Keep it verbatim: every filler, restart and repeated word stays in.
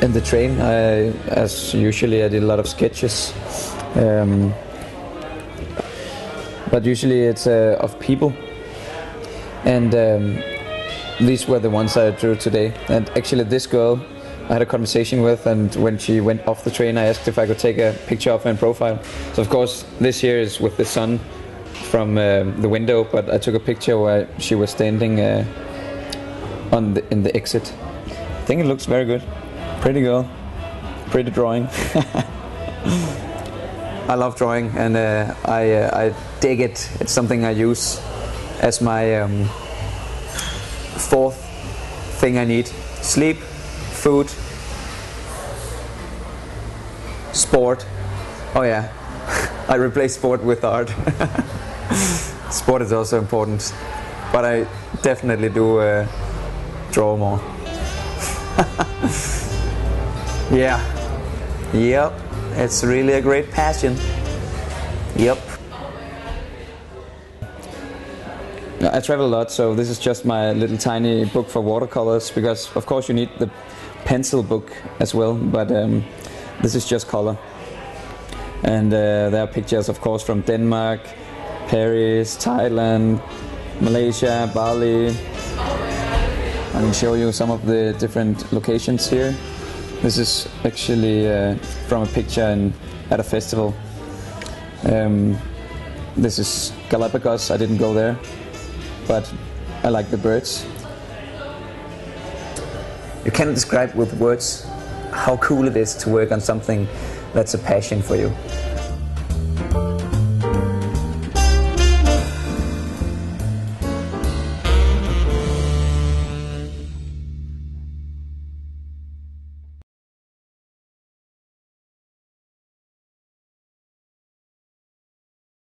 In the train, I, as usually, I did a lot of sketches, um, but usually it's uh, of people, and um, these were the ones I drew today. And actually, this girl I had a conversation with, and when she went off the train, I asked if I could take a picture of her in profile. So of course, this here is with the sun from uh, the window, but I took a picture where she was standing uh, on the, in the exit. I think it looks very good. Pretty girl, pretty drawing. I love drawing, and uh, I uh, I dig it. It's something I use as my um, fourth thing I need: sleep, food, sport. Oh yeah, I replace sport with art. Sport is also important, but I definitely do uh, draw more. Yeah, yep, it's really a great passion, yep. I travel a lot, so this is just my little tiny book for watercolors, because of course you need the pencil book as well, but um, this is just color. And uh, there are pictures of course from Denmark, Paris, Thailand, Malaysia, Bali. I can show you some of the different locations here. This is actually uh, from a picture in, at a festival. Um, this is Galapagos. I didn't go there, but I like the birds. You cannot describe with words how cool it is to work on something that's a passion for you.